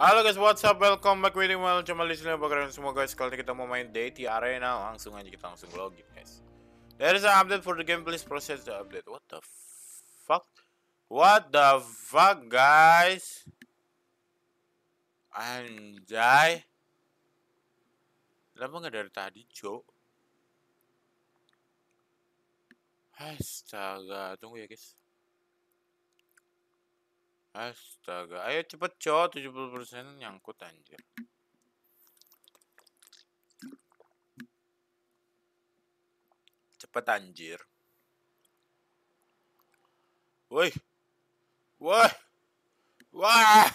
Halo guys, what's up? Welcome back with me. Welcome to my listener. Bagaimana semua guys, kali ini kita mau main Deity Arena. Langsung aja kita login guys. There is an update for the game, please process the update. What the fuck? What the fuck guys? Anjay. Lama gak dari tadi, Jo? Astaga, tunggu ya guys. Astaga, ayo cepet cow, 70% nyangkut anjir. Cepet anjir. Woi. Woi. Wah.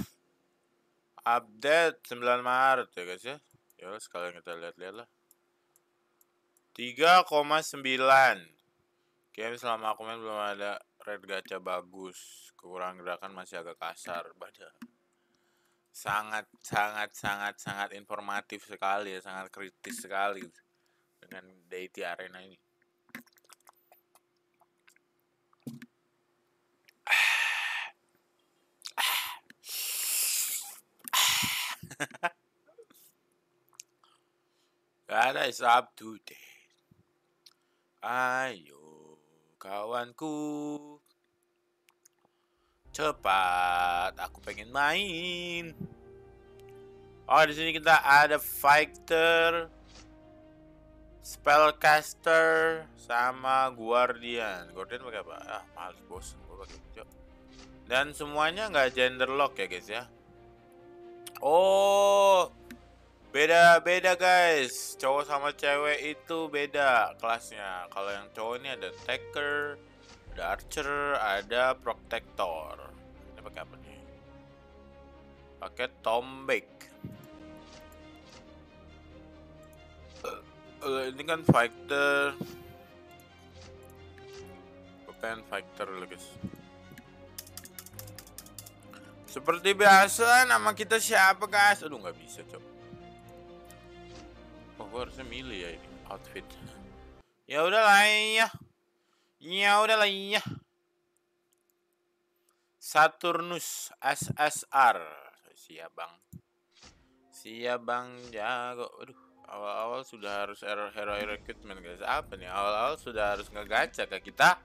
Update 9 Maret ya guys ya. Ya sekalian kita lihat-lihat lah. 3,9. Game selama aku main belum ada red gacha bagus. Kurang gerakan masih agak kasar, baca sangat informatif sekali ya, sangat kritis sekali dengan Deity Arena ini. That is up to date. Ayo kawanku, cepat, aku pengen main. Oh, di sini kita ada fighter, spellcaster, sama guardian. Guardian pakai apa? Ah, males, bosen gua pakai itu. Dan semuanya nggak gender lock ya, guys ya. Oh, beda-beda guys. Cowok sama cewek itu beda kelasnya. Kalau yang cowok ini ada attacker, ada archer, ada protector. Ini pakai apa nih? Pakai tombek. Ini kan fighter. Bukan fighter loh guys. Seperti biasa nama kita siapa guys? Aduh nggak bisa coba. Oh gue harusnya milih ya ini outfit. Ya udah lah ya. Saturnus S.S.R. Siap bang, jago. Aduh, awal-awal sudah harus hero recruitment guys. Apa nih, awal-awal sudah harus ngegacha ke kita?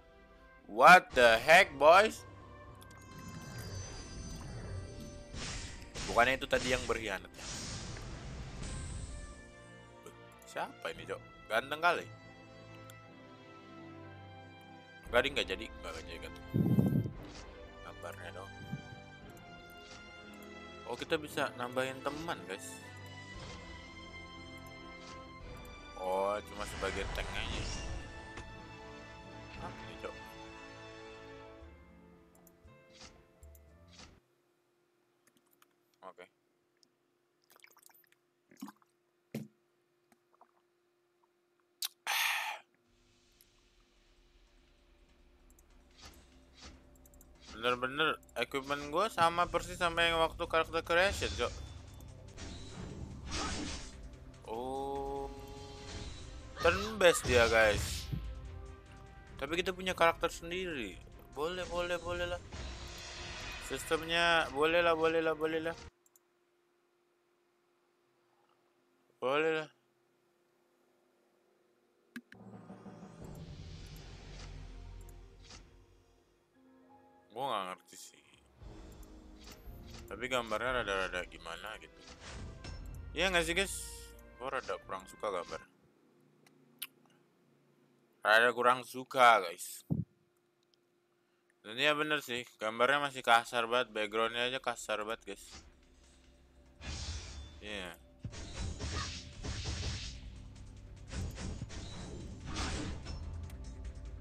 What the heck boys? Bukannya itu tadi yang berkhianat ya? Siapa ini cok? Ganteng kali. Gading nggak jadi, gantung. Gambarnya dong. Oh kita bisa nambahin teman guys. Oh cuma sebagai tank aja. Hah, ini cok. Oke. Bener-bener equipment gue sama persis sampai yang waktu karakter creation, Jok. Oh, turn based dia guys. Tapi kita punya karakter sendiri. Boleh lah. Sistemnya boleh lah. Gue nggak ngerti sih, tapi gambarnya rada-rada gimana gitu. Iya nggak sih guys, gue rada kurang suka gambar. Guys. Dan ya bener sih, gambarnya masih kasar banget, backgroundnya aja kasar banget guys. Iya. Yeah.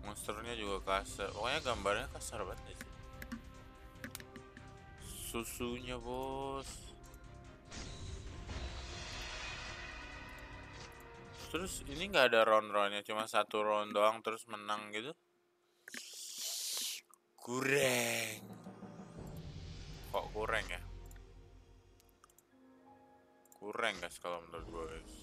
Monsternya juga kasar, pokoknya gambarnya kasar banget. Susunya bos. Terus ini nggak ada round-roundnya, cuma satu round doang terus menang gitu. Kurang. Kok kurang ya? Kurang guys kalau menurut gue guys.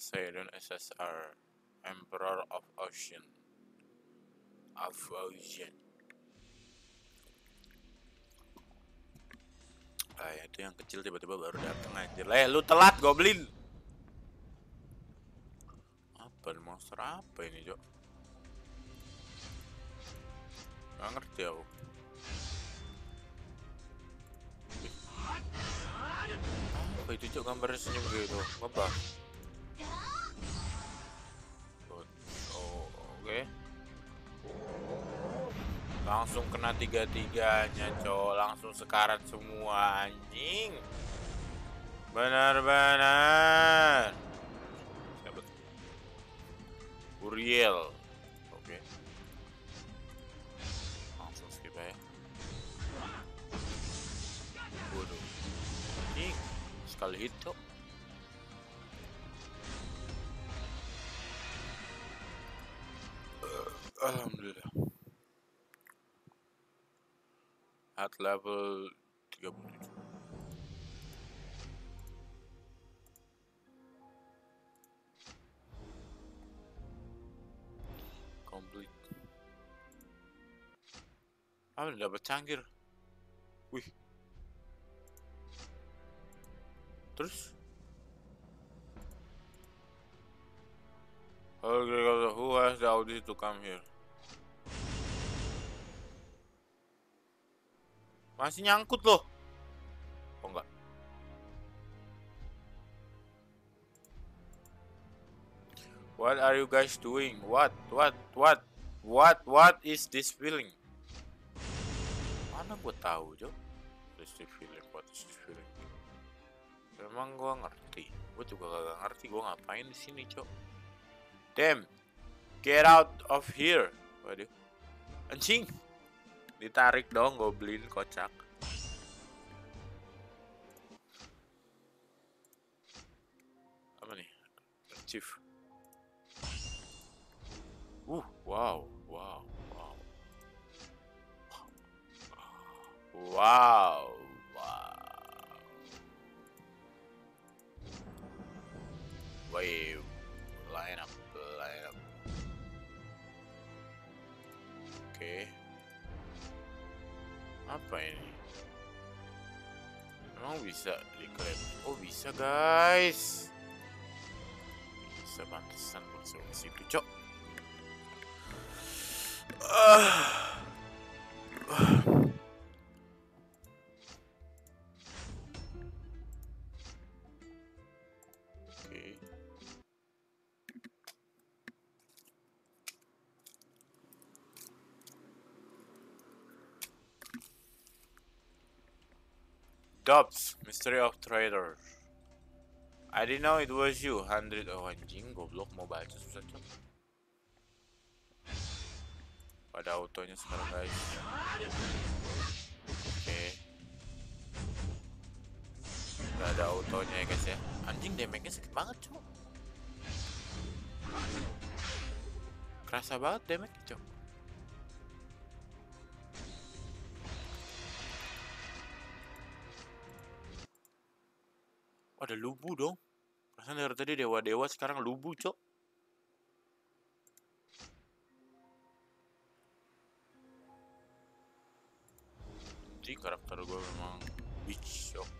Sailor S.S.R., Emperor of Ocean. Ah, itu yang kecil tiba-tiba baru dateng anjir. Lu telat goblin. Apa monster apa ini, Jok? Gak ngerti aku. Apa itu, Jok? Gambarnya senyum gitu. Apa? Oh, oke. Langsung kena tiga-tiganya, cowok. Langsung sekarat semua, anjing. Benar-benar. Siapa? Uriel. Oke. Langsung skip aja. Waduh. Anjing. Sekali hit, cowok. Alhamdulillah. At level 37. Complete. Alhamdulillah dapat canggir. Wih. Terus who asked the Audi to come here? Masih nyangkut loh. Oh enggak. What are you guys doing? What is this feeling? Mana gue tahu, Jo? What is this feeling? Emang gue ngerti. Gue juga gak ngerti gue ngapain di sini, Jo. Damn. Get out of here. Waduh. Anjing. Ditarik dong, goblin kocak. Apa nih? Chief. Wow. Wave. Line up. Oke. Apa ini? Emang bisa diklaim? Oh bisa guys. Bisa pantesan langsung ke situ, Cok. Oke. Dobbs, Mystery of Trader. I didn't know it was you. 100 oh anjing, goblok mau baca susah cok. Pada autonya sekarang guys. Oke. Gak ada autonya ya guys ya. Anjing damage-nya sakit banget cok. Kerasa banget damage-nya cok. Ada lubu dong. Perasaan dari tadi dewa-dewa sekarang lubu, cok. Jadi karakter gue memang bitch, cok.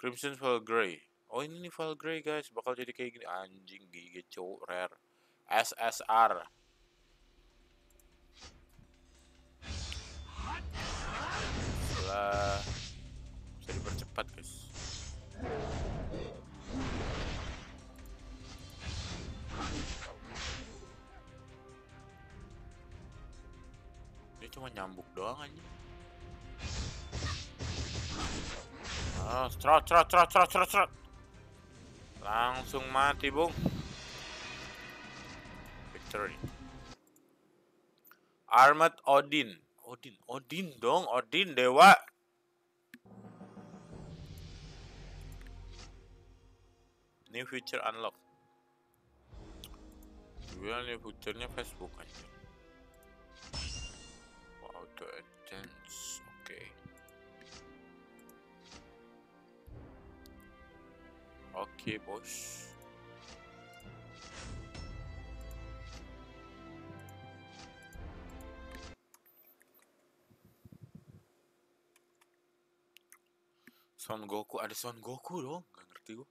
Crimson Fal Gray. Oh ini nih Fal Gray guys. Bakal jadi kayak gini. Anjing gigi cok. Rare. SSR. Bisa dipercepat guys. Dia cuma nyambuk doang aja. Oh, strot. Langsung mati, Bung. Victory. Armored Odin. Odin dong, Odin dewa. New feature unlock. Dia new feature-nya Facebook aja. Wow, auto advance. Oke. Okay, boss. Son Goku, ada Son Goku dong, nggak ngerti gue.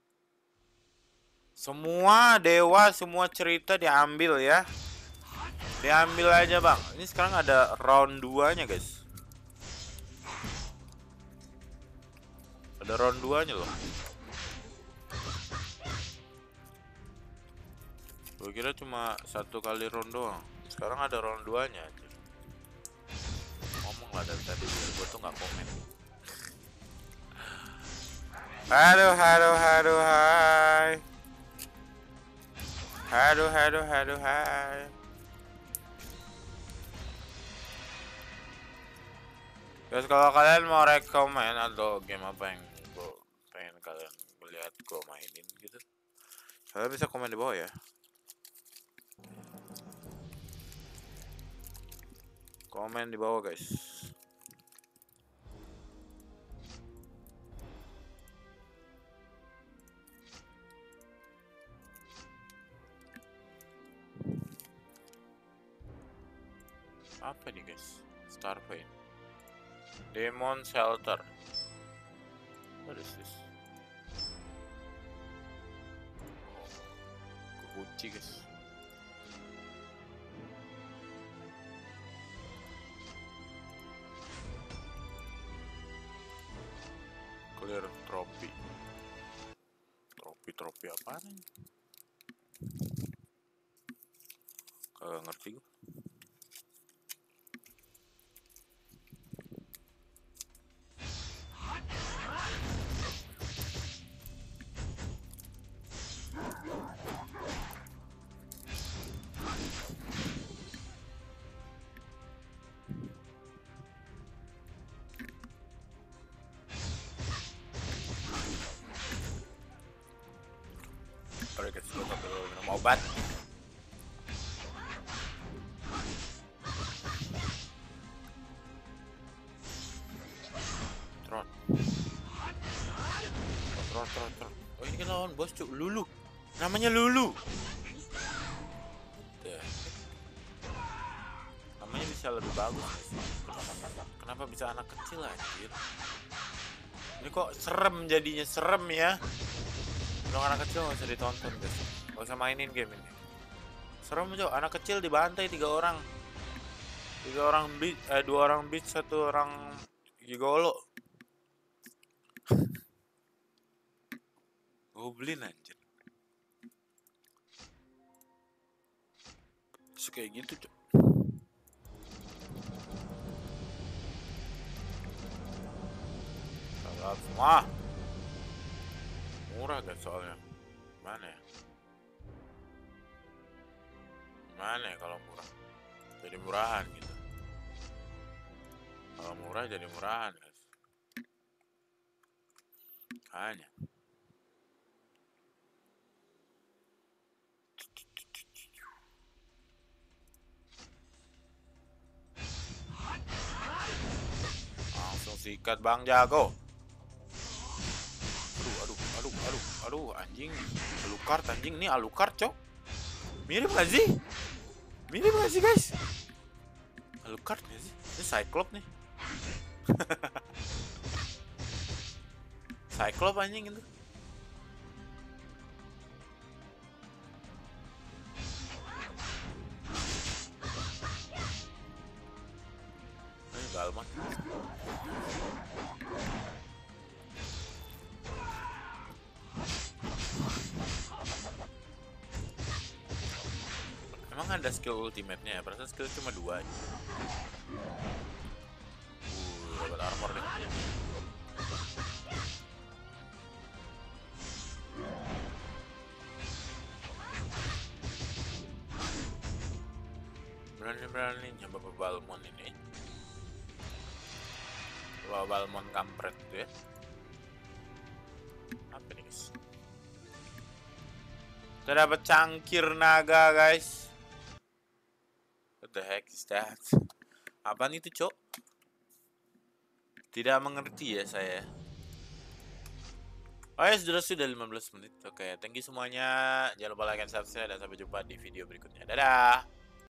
Semua dewa, semua cerita diambil ya. Diambil aja bang. Ini sekarang ada round 2-nya guys. Ada round 2-nya loh. Gue kira cuma satu kali round doang. Sekarang ada round 2-nya. Ngomong lah dari tadi biar gue tuh nggak komen. Halo hai. Guys, kalau kalian mau rekomen atau game apa yang gue pengen kalian lihat gue mainin gitu, kalian bisa komen di bawah ya. Komen di bawah guys. Apa nih guys? Starvein. Demon shelter. What is this? Kekunci guys. Clear trophy. Trophy apa nih? Kagak ngerti gue. Obat. Trot. Oh ini kan lawan bos cuk, Lulu. Namanya Lulu. Tuh. Namanya bisa lebih bagus. Kenapa bisa anak kecil anjir? Ini kok serem jadinya, serem ya. Kalau anak kecil nggak usah ditonton guys. Gak usah mainin game ini. Serem juga, anak kecil dibantai 3 orang. 3 orang beat, 2 orang beat, 1 orang gigolo. Goblin anjir. Suka kayak gitu, Cok. Salah semua. Murah gak soalnya. Mana ya? Mana ya kalau murah jadi murahan gitu, kalau murah jadi murahan guys. Hanya langsung sikat bang jago. Aduh anjing, Alucard anjing, ini Alucard cok. Mirip gak sih? Mirip gak sih guys? Alucard gak sih? Ini Cyclops nih. Cyclops anjing itu. Ini Galman. Emang ada skill ultimate-nya ya? Perasaan skill cuma 2 aja. Dapat armor deh. Berani-berani nyoba Balmon ini. Coba Balmon kampret tuh ya. Apa nih guys? Kita dapat cangkir naga guys. The heck is that? Apaan itu, Cok? Tidak mengerti ya saya. Oh ya, sudah 15 menit. Oke, thank you semuanya. Jangan lupa like dan subscribe, dan sampai jumpa di video berikutnya. Dadah.